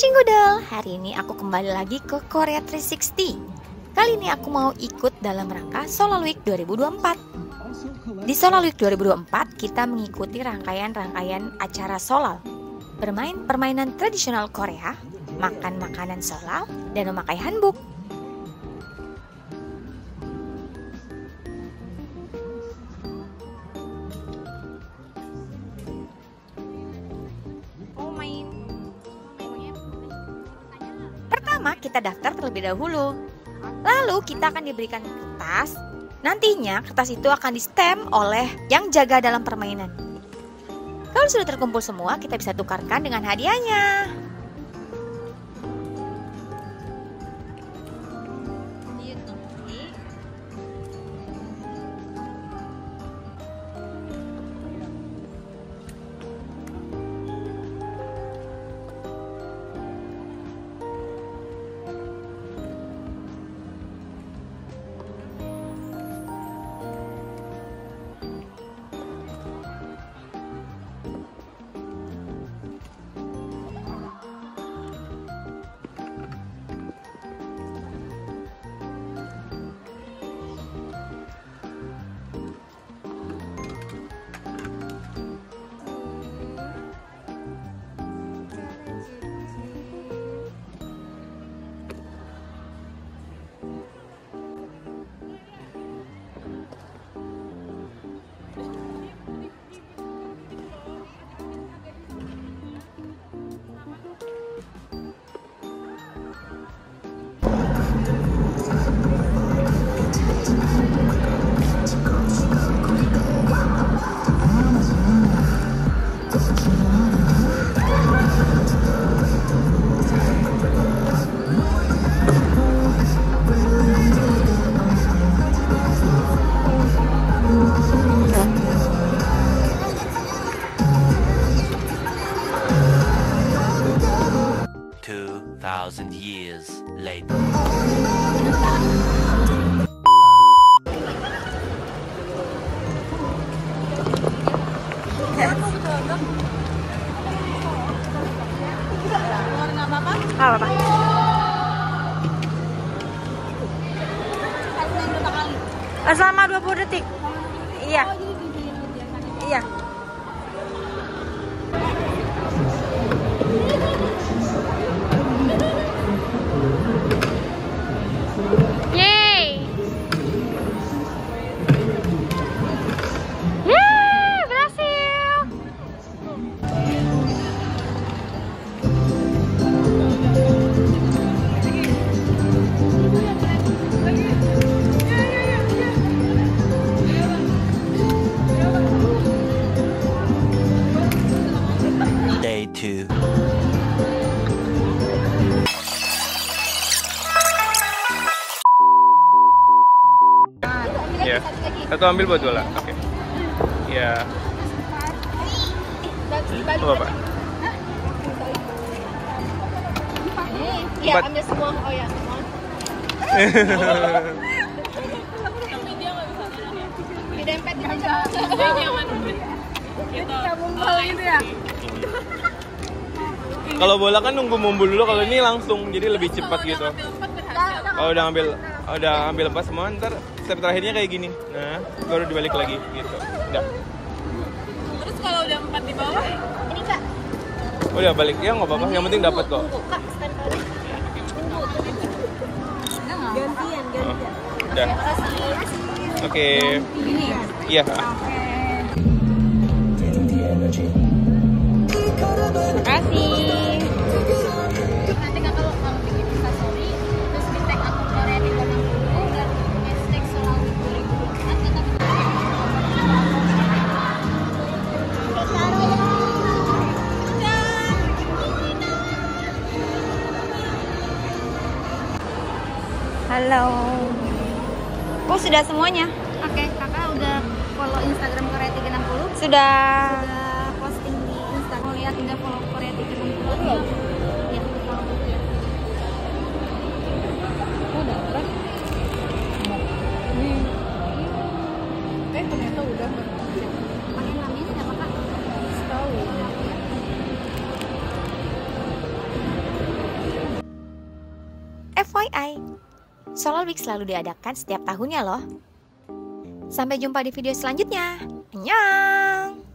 Cinggodel, hari ini aku kembali lagi ke Korea 360. Kali ini aku mau ikut dalam rangka Seollal Week 2024. Di Seollal Week 2024 kita mengikuti rangkaian acara Seollal, bermain permainan tradisional Korea, makan makanan Seollal, dan memakai hanbok. Kita daftar terlebih dahulu, lalu kita akan diberikan kertas. Nantinya kertas itu akan di stamp oleh yang jaga dalam permainan. Kalau sudah terkumpul semua, kita bisa tukarkan dengan hadiahnya. Years later. Selama 20 detik. Iya. Iya. Atau ambil buat bola, oke. Ya. Coba Pak. Iya, ambil semua. Oh ya, semua. Di dempet gitu ya. Kalau bola kan nunggu mumbul dulu, kalau ini langsung, jadi lebih cepat gitu. Kalau udah ambil lepas semua, ntar step terakhirnya kayak gini. Nah, baru dibalik lagi gitu. Udah. Terus kalau udah 4 di bawah, ini Kak. Udah balik ya, nggak apa-apa. Yang penting dapat kok. Kak, stand by. Gantian. Udah. Oke. Ini ya. Iya. Terima kasih. Halo. Oh, sudah semuanya? Oke, Kakak udah follow Instagram Korea 360. sudah posting di Instagram. Mau lihat udah follow Korea 360. FYI, Seollal Week selalu diadakan setiap tahunnya loh. Sampai jumpa di video selanjutnya. Annyeong!